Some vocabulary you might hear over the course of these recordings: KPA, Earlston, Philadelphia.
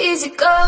easy go.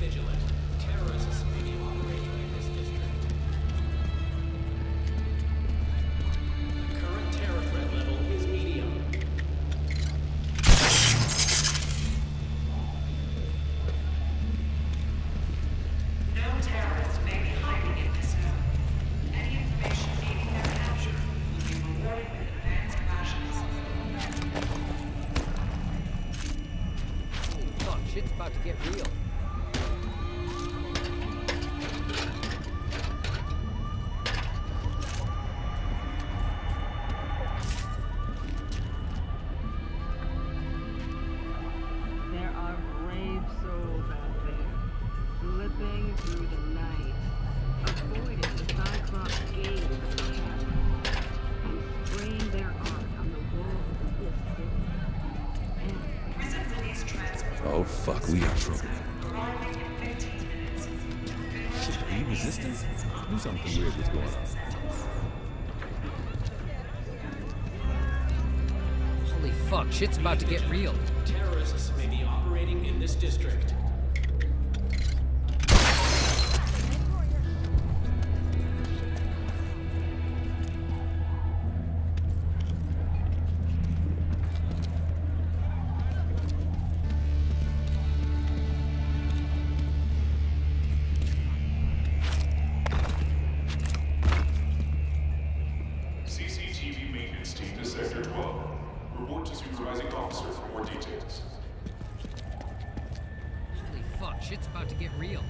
Vigilant. Terrorists. real. There are brave souls out there, slipping through the night, avoiding the Cyclops gaze of the camera, and spraying their art on the walls of this city. Oh fuck, we are trouble. Shit, are you resisting? I knew something weird was going on. Holy fuck, shit's about to get real. Terrorists may be operating in this district. Shit's about to get real.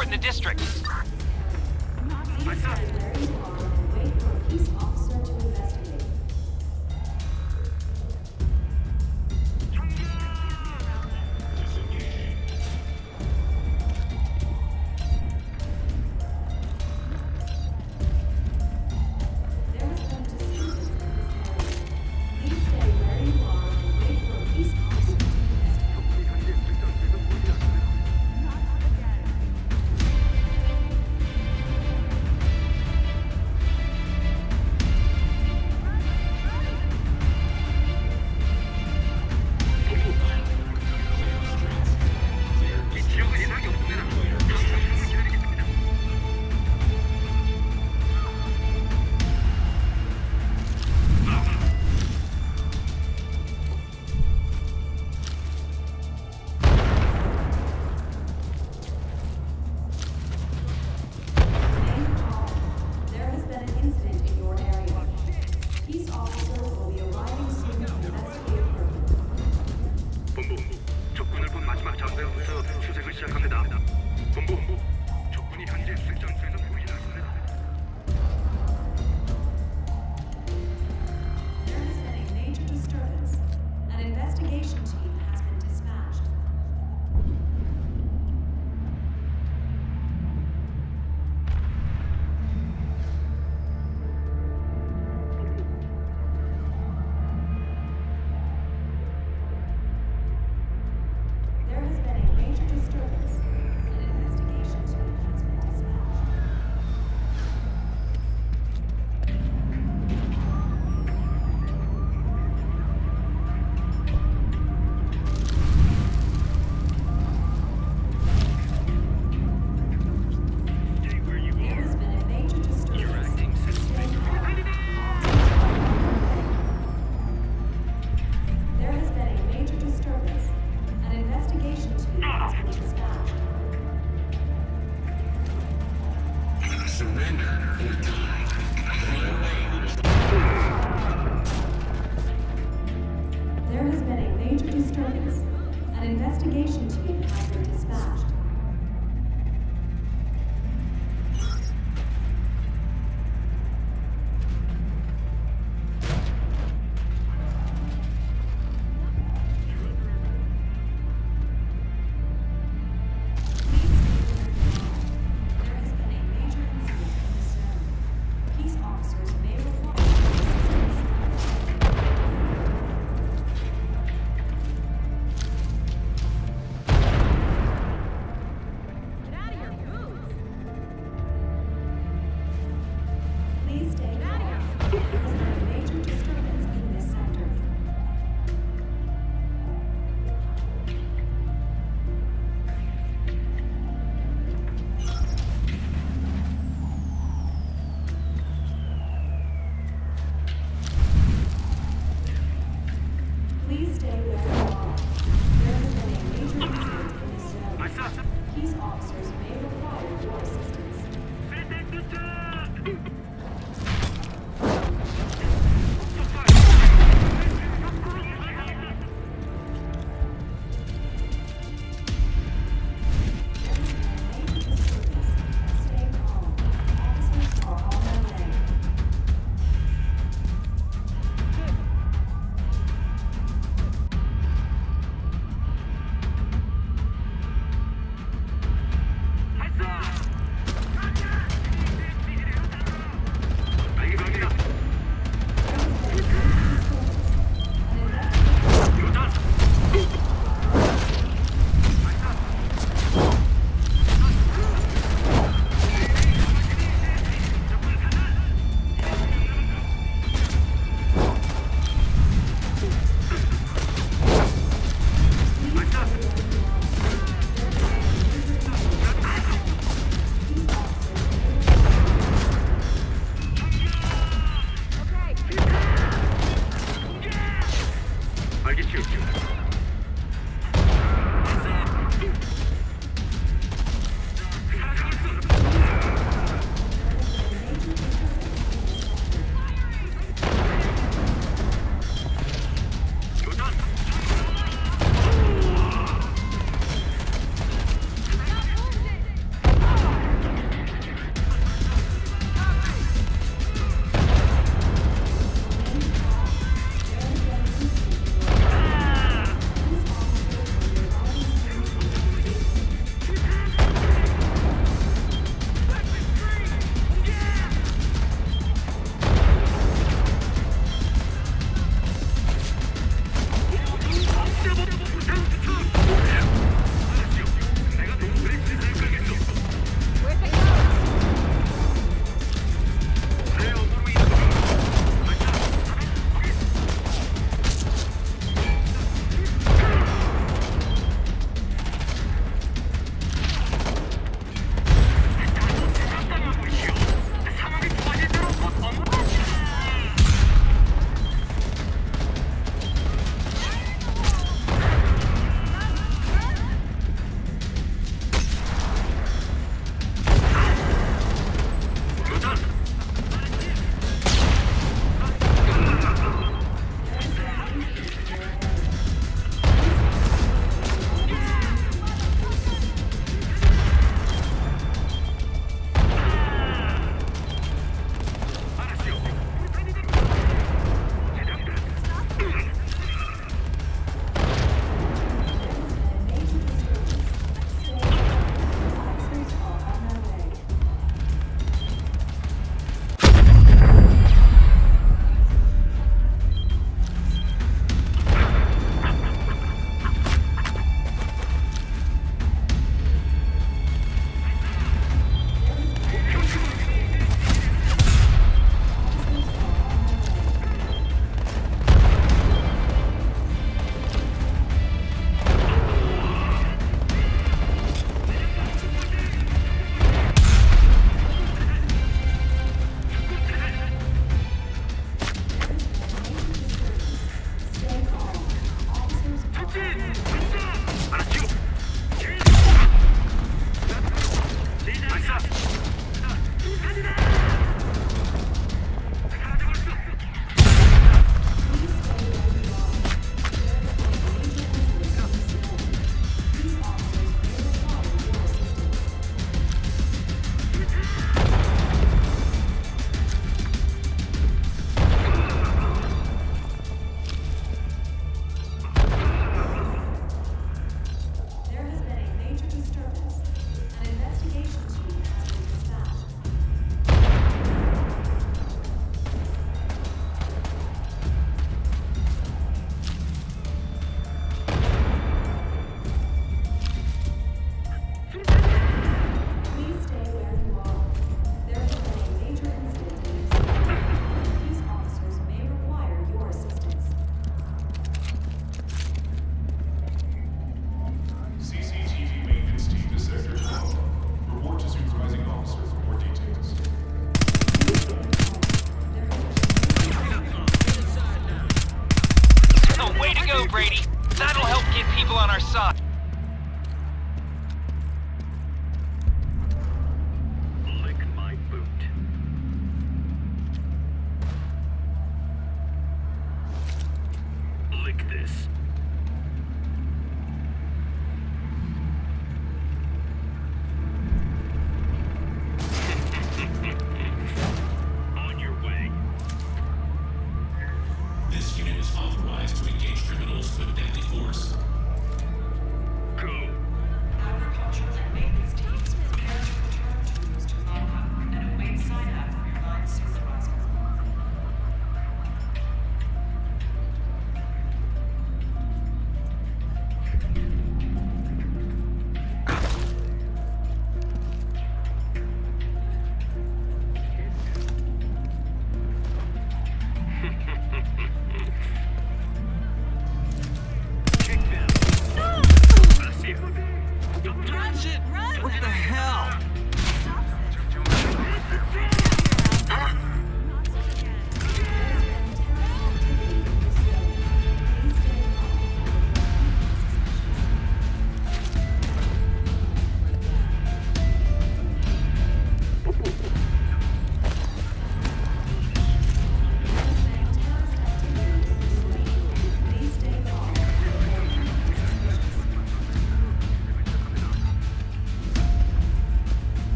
In the district. surrender or die. There has been a major disturbance. An investigation team has been dispatched.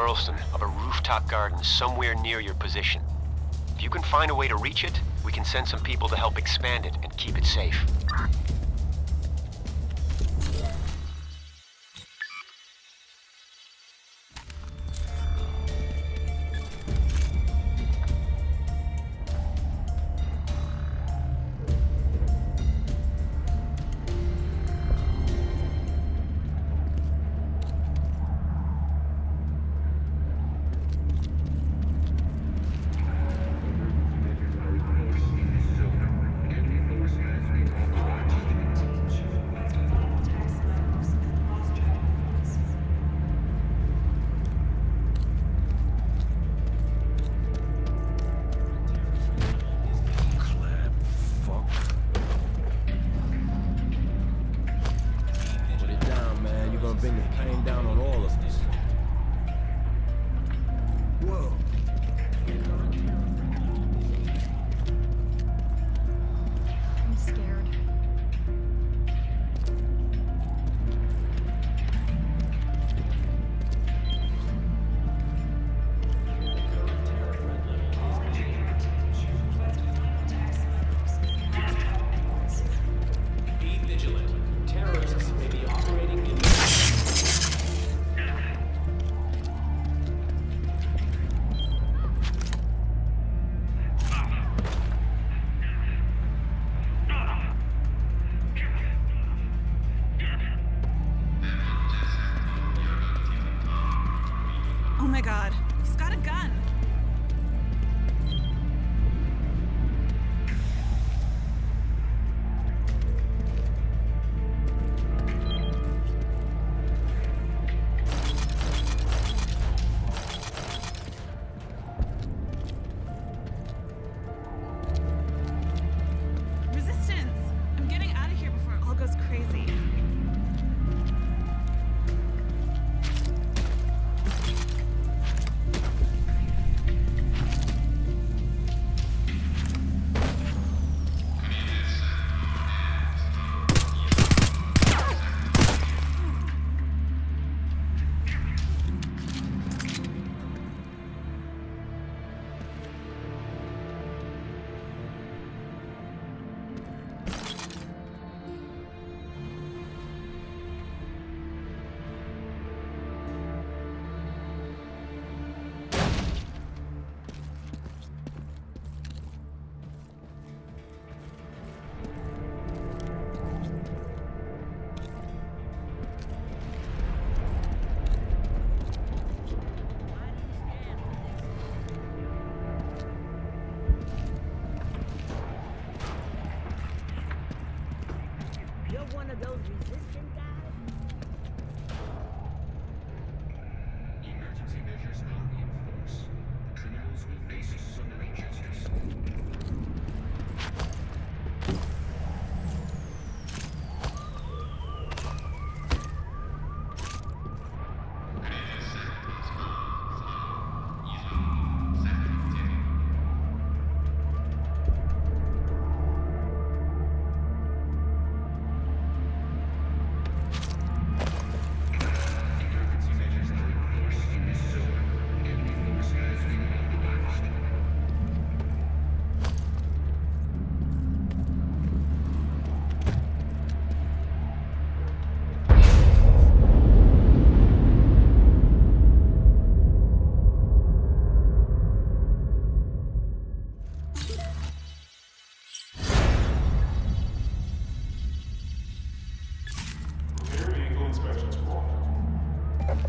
Burleson of a rooftop garden somewhere near your position. If you can find a way to reach it, we can send some people to help expand it and keep it safe.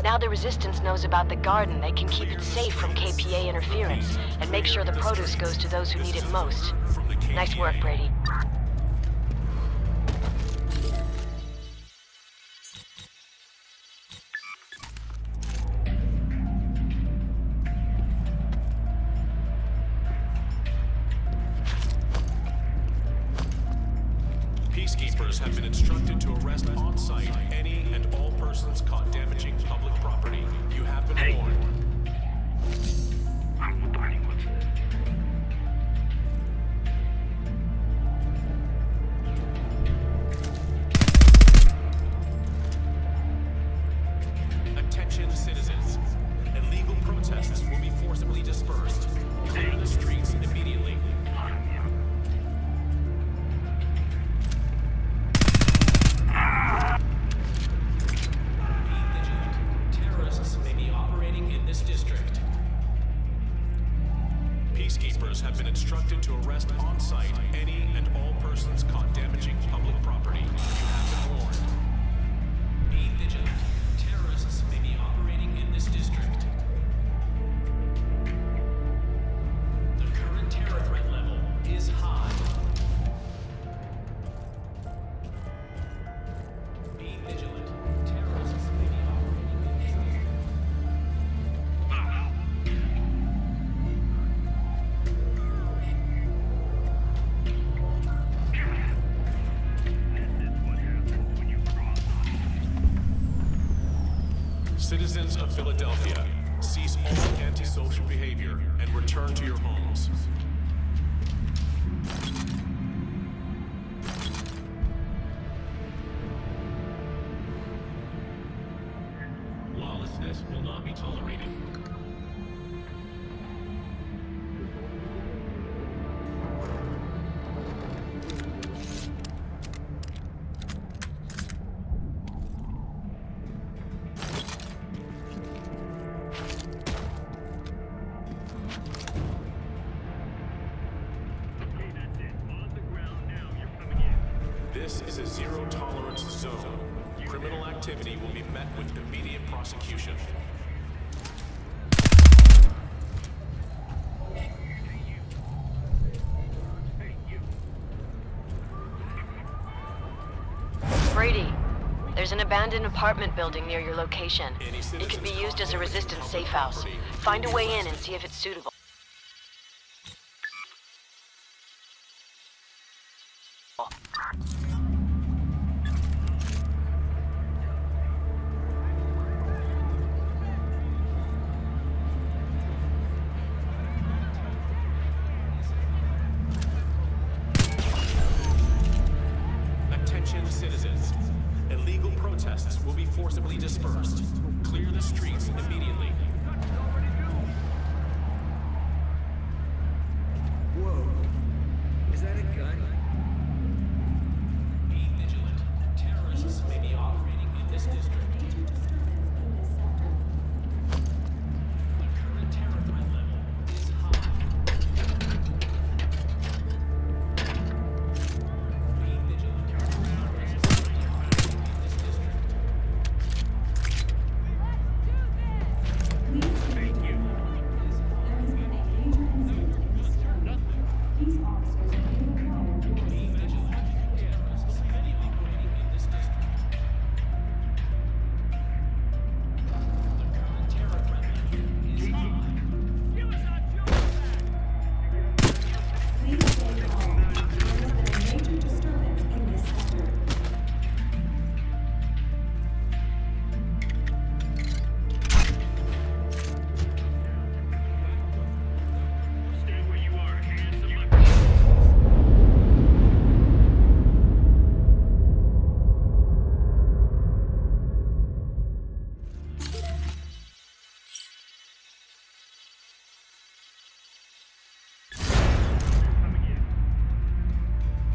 Now the Resistance knows about the garden, they can keep it safe from KPA interference and make sure the produce goes to those who need it most. Nice work, Brady. Peacekeepers have been instructed to arrest on site any and all persons caught damaging public property. You have been warned. I'm burning what's in it. Attention citizens. Illegal instructed to arrest on site any and all persons caught damaging public property. You have been warned. Be vigilant. Terrorists may be operating in this district. The current terror threat level is high. Be vigilant. Terrorists may be operating in this district. Citizens of Philadelphia, cease all antisocial behavior and return to your homes. Lawlessness will not be tolerated. This is a zero-tolerance zone. Criminal activity will be met with immediate prosecution. Brady, there's an abandoned apartment building near your location. It could be used as a resistance safe house. Find a way in and see if it's suitable. Citizens, illegal protests will be forcibly dispersed. Clear the streets immediately. Whoa, is that a gun? Be vigilant. Terrorists may be operating in this district.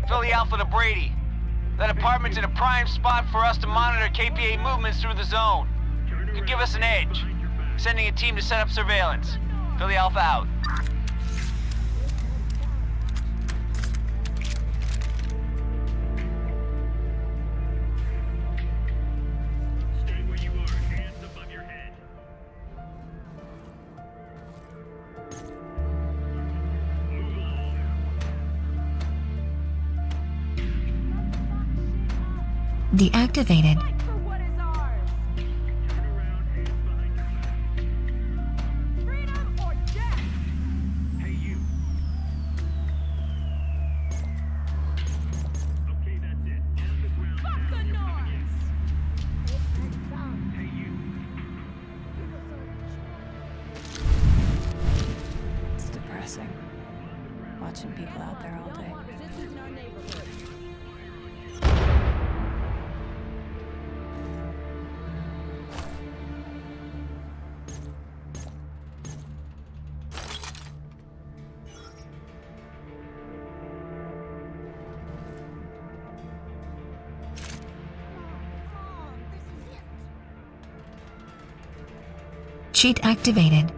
Philly Alpha to Brady. That apartment's in a prime spot for us to monitor KPA movements through the zone. Could give us an edge. Sending a team to set up surveillance. Philly Alpha out. Deactivated. It's depressing, watching people out there all day. This is our neighborhood. Cheat activated.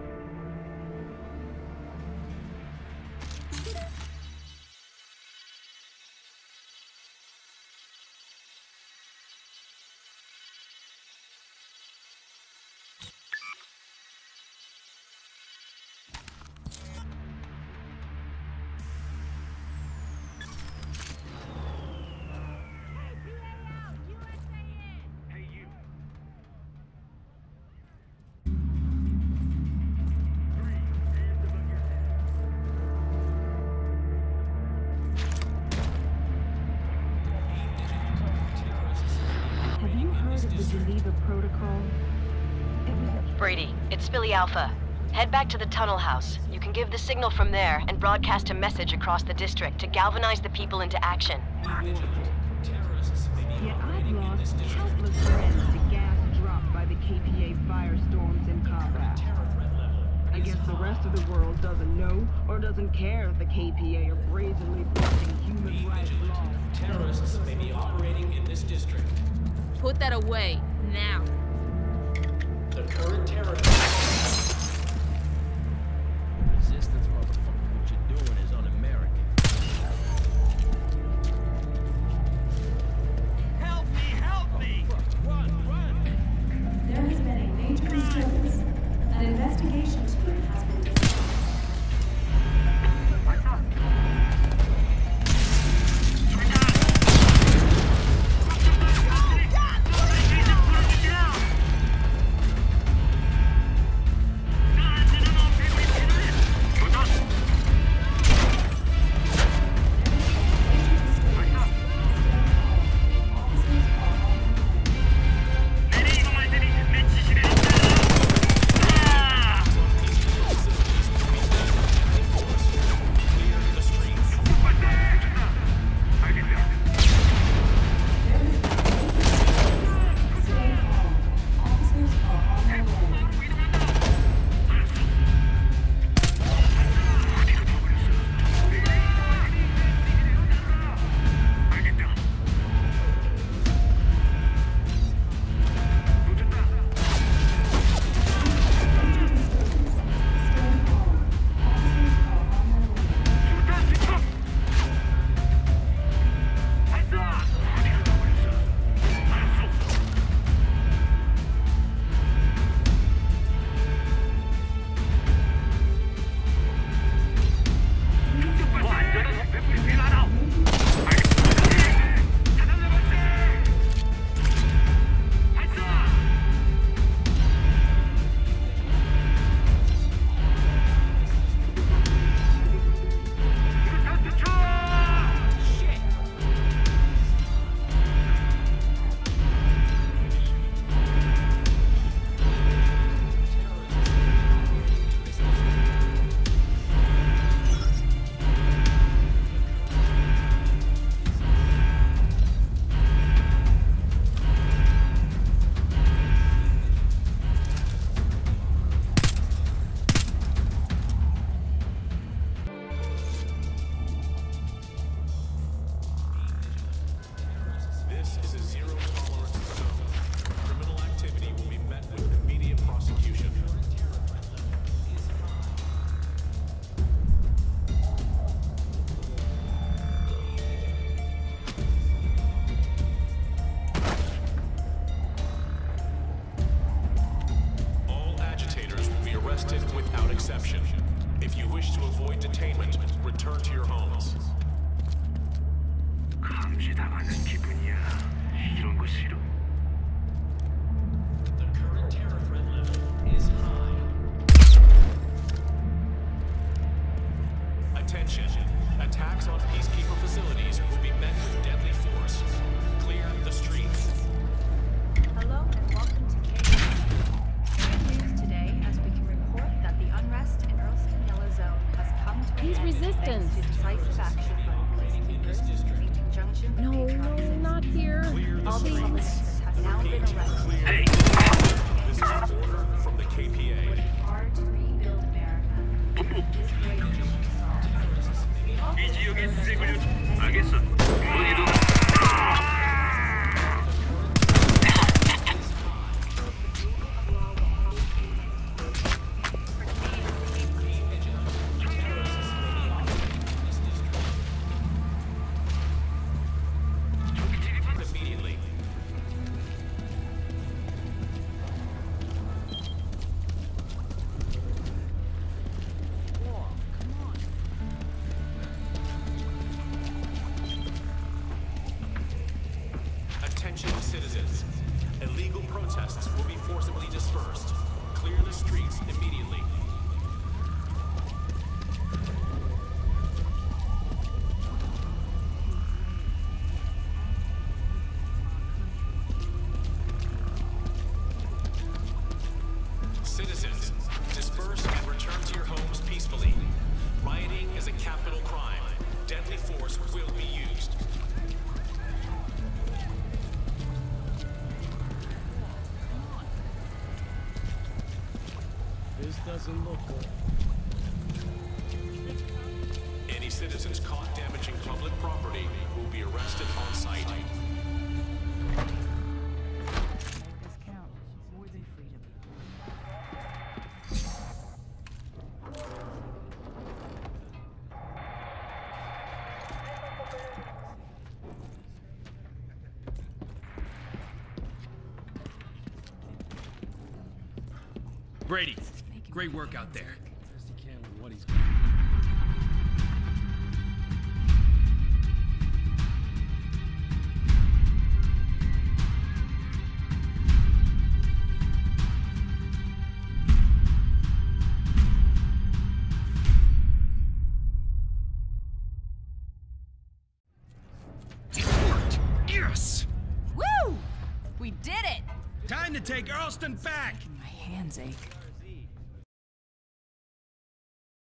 Did you leave a protocol? Brady, it's Billy Alpha. Head back to the tunnel house. You can give the signal from there and broadcast a message across the district to galvanize the people into action. Yeah, I've lost countless friends to gas dropped by the KPA firestorms in combat. I guess the rest of the world doesn't know or doesn't care if the KPA are brazenly breaking human rights laws. Terrorists may be operating in this district. Put that away, now. The current terrorists... Resistance, motherfucker. What you're doing is un-American. Help me! Help me! Oh, run! There has been a major disturbance. An investigation to it has been discovered. Without exception. If you wish to avoid detainment, return to your homes. Attention. Attacks on peacekeeper facilities will be met with deadly force. Clear the streets. Hello and welcome to He's resistance. No, no, not here. All the public have now been arrested. Hey. This is an order from the KPA. It's hard to rebuild America. This way to solve it. Citizens. Illegal protests will be forcibly dispersed. Clear the streets immediately. doesn't look good. Any citizens caught damaging public property will be arrested on site. Brady, great work out there. It worked! Yes! Woo! We did it! Time to take Earlston back! My hands ache.